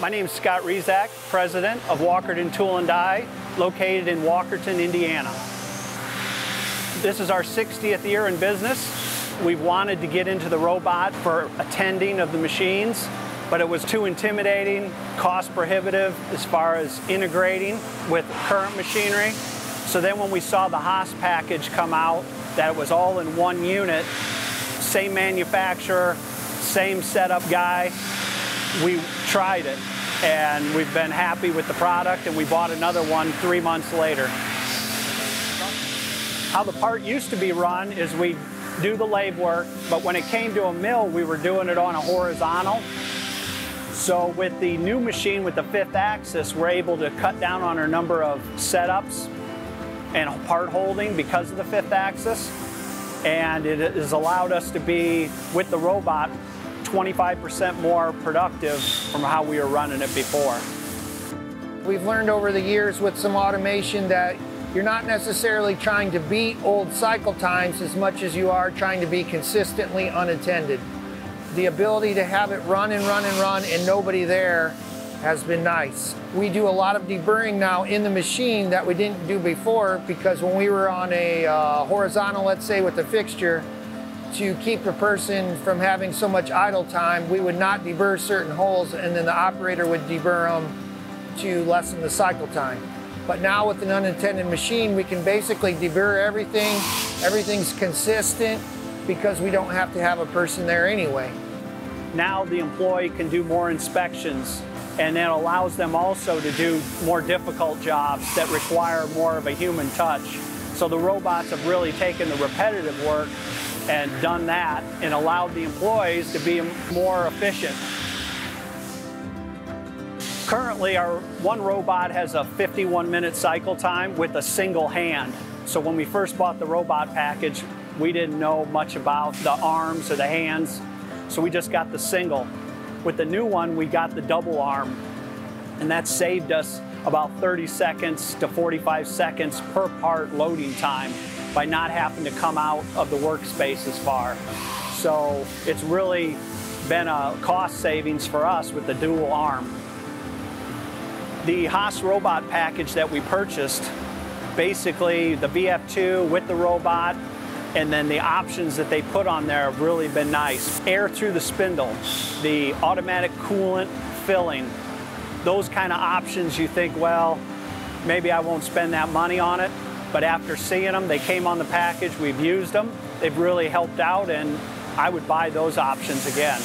My name is Scott Rizak, president of Walkerton Tool & Die, located in Walkerton, Indiana. This is our 60th year in business. We've wanted to get into the robot for attending of the machines, but it was too intimidating, cost prohibitive as far as integrating with current machinery. So then when we saw the Haas package come out, that it was all in one unit, same manufacturer, same setup guy, we tried it, and we've been happy with the product, and we bought another one 3 months later. How the part used to be run is we do the lathe work, but when it came to a mill, we were doing it on a horizontal. So with the new machine with the 5th axis, we're able to cut down on our number of setups and part holding because of the 5th axis. And it has allowed us to be, with the robot, 25% more productive from how we were running it before. We've learned over the years with some automation that you're not necessarily trying to beat old cycle times as much as you are trying to be consistently unattended. The ability to have it run and run and run and nobody there has been nice. We do a lot of deburring now in the machine that we didn't do before, because when we were on a horizontal, let's say with the fixture, to keep a person from having so much idle time, we would not deburr certain holes, and then the operator would deburr them to lessen the cycle time. But now with an unattended machine, we can basically deburr everything. Everything's consistent because we don't have to have a person there anyway. Now the employee can do more inspections, and that allows them also to do more difficult jobs that require more of a human touch. So the robots have really taken the repetitive work and done that, and allowed the employees to be more efficient. Currently, our one robot has a 51-minute cycle time with a single hand. So when we first bought the robot package, we didn't know much about the arms or the hands, so we just got the single. With the new one, we got the double arm, and that saved us about 30 seconds to 45 seconds per part loading time, by not having to come out of the workspace as far. So it's really been a cost savings for us with the dual arm. The Haas robot package that we purchased, basically the VF2 with the robot, and then the options that they put on there have really been nice. Air through the spindle, the automatic coolant filling, those kind of options you think, well, maybe I won't spend that money on it. But after seeing them, they came on the package, we've used them, they've really helped out, and I would buy those options again.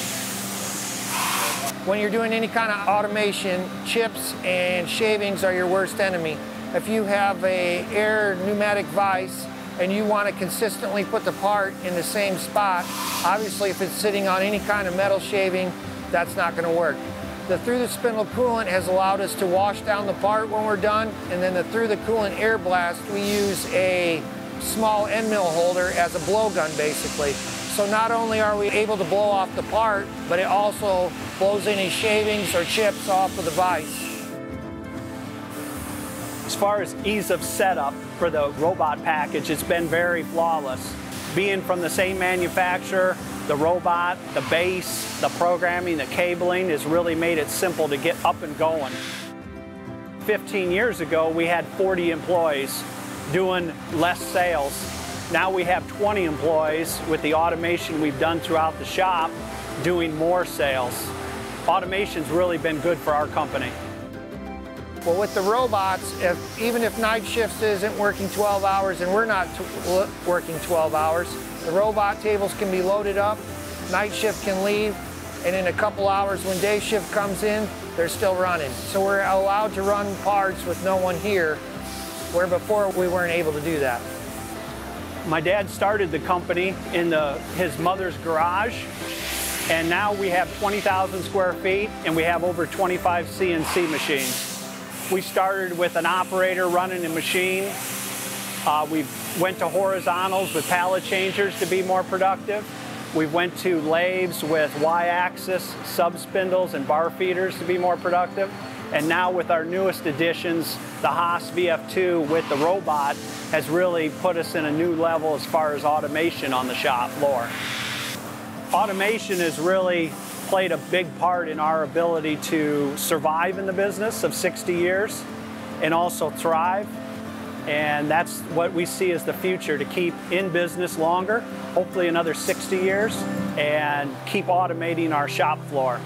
When you're doing any kind of automation, chips and shavings are your worst enemy. If you have an air pneumatic vise and you want to consistently put the part in the same spot, obviously if it's sitting on any kind of metal shaving, that's not going to work. The through-the-spindle coolant has allowed us to wash down the part when we're done, and then the through-the-coolant air blast, we use a small end mill holder as a blowgun, basically. So not only are we able to blow off the part, but it also blows any shavings or chips off of the vise. As far as ease of setup for the robot package, it's been very flawless. Being from the same manufacturer, the robot, the base, the programming, the cabling has really made it simple to get up and going. 15 years ago, we had 40 employees doing less sales. Now we have 20 employees with the automation we've done throughout the shop doing more sales. Automation's really been good for our company. Well, with the robots, even if night shifts isn't working 12 hours and we're not working 12 hours, the robot tables can be loaded up, night shift can leave, and in a couple hours when day shift comes in, they're still running. So we're allowed to run parts with no one here, where before we weren't able to do that. My dad started the company in his mother's garage, and now we have 20,000 square feet and we have over 25 CNC machines. We started with an operator running a machine. We went to horizontals with pallet changers to be more productive. We went to lathes with Y-axis, sub-spindles, and bar feeders to be more productive. And now with our newest additions, the Haas VF2 with the robot has really put us in a new level as far as automation on the shop floor. Automation is really played a big part in our ability to survive in the business of 60 years and also thrive. And that's what we see as the future, to keep in business longer, hopefully another 60 years, and keep automating our shop floor.